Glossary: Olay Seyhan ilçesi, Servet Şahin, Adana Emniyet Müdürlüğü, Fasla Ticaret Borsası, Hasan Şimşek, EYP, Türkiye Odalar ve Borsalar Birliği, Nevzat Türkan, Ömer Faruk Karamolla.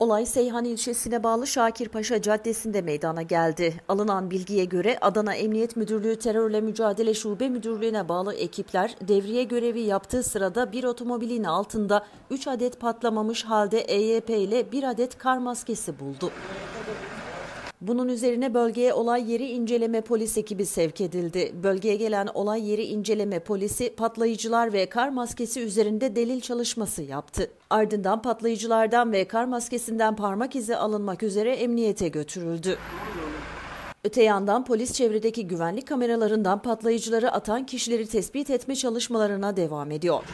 Olay Seyhan ilçesine bağlı Şakirpaşa Caddesi'nde meydana geldi. Alınan bilgiye göre Adana Emniyet Müdürlüğü Terörle Mücadele Şube Müdürlüğü'ne bağlı ekipler devriye görevi yaptığı sırada bir otomobilin altında 3 adet patlamamış halde EYP ile 1 adet kar maskesi buldu. Bunun üzerine bölgeye olay yeri inceleme polis ekibi sevk edildi. Bölgeye gelen olay yeri inceleme polisi patlayıcılar ve kar maskesi üzerinde delil çalışması yaptı. Ardından patlayıcılardan ve kar maskesinden parmak izi alınmak üzere emniyete götürüldü. Öte yandan polis çevredeki güvenlik kameralarından patlayıcıları atan kişileri tespit etme çalışmalarına devam ediyor.